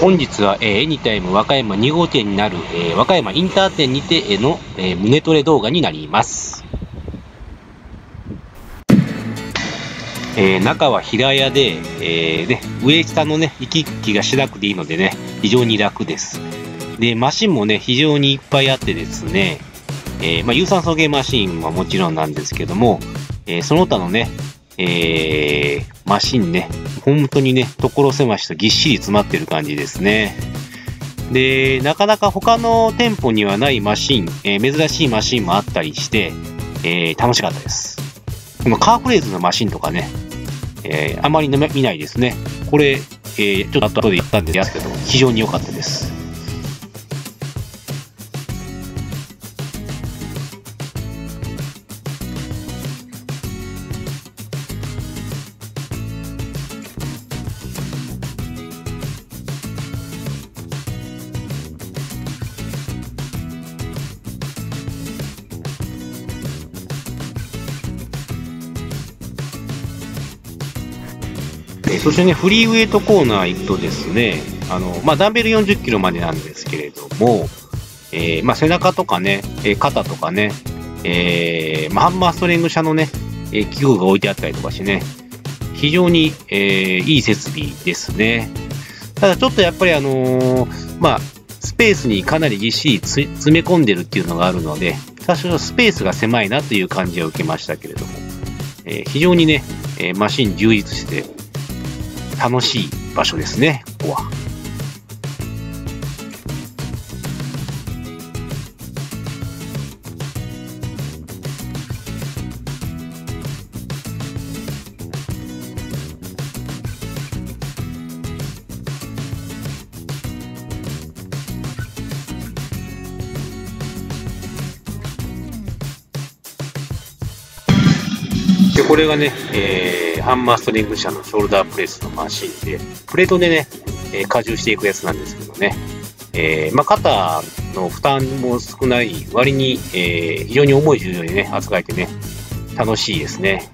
本日はエニタイム和歌山2号店になる和歌山インター店にての胸トレ動画になります。中は平屋で、ね、上下のね行き来がしなくていいのでね、非常に楽です。でマシンもね非常にいっぱいあってですね、有酸素系マシンはもちろんなんですけども、その他のね、マシンね本当にね所狭しとぎっしり詰まってる感じですね。でなかなか他の店舗にはないマシン、珍しいマシンもあったりして、楽しかったです。このカーフレーズのマシンとかね、あまり見ないですね。これ、ちょっと後でやったんですけど非常に良かったです。そしてね、フリーウェイトコーナー行くとですね、ダンベル40キロまでなんですけれども、背中とかね、肩とかね、ハンマーストレング社のね、器具が置いてあったりとかしてね、非常に、いい設備ですね。ただちょっとやっぱりスペースにかなりぎっしり詰め込んでるっていうのがあるので、多少スペースが狭いなという感じは受けましたけれども、非常にね、マシン充実して、楽しい場所ですね、ここは。でこれがね、ハンマーストリング社のショルダープレスのマシンで、プレートでね、加重していくやつなんですけどね、肩の負担も少ない割に、非常に重い重量にね扱えてね楽しいですね。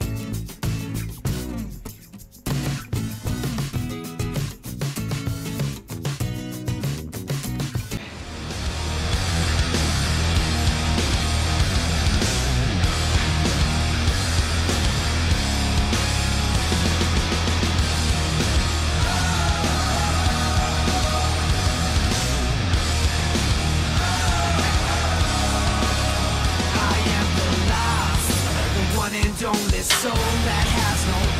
Don't listen, soul that has no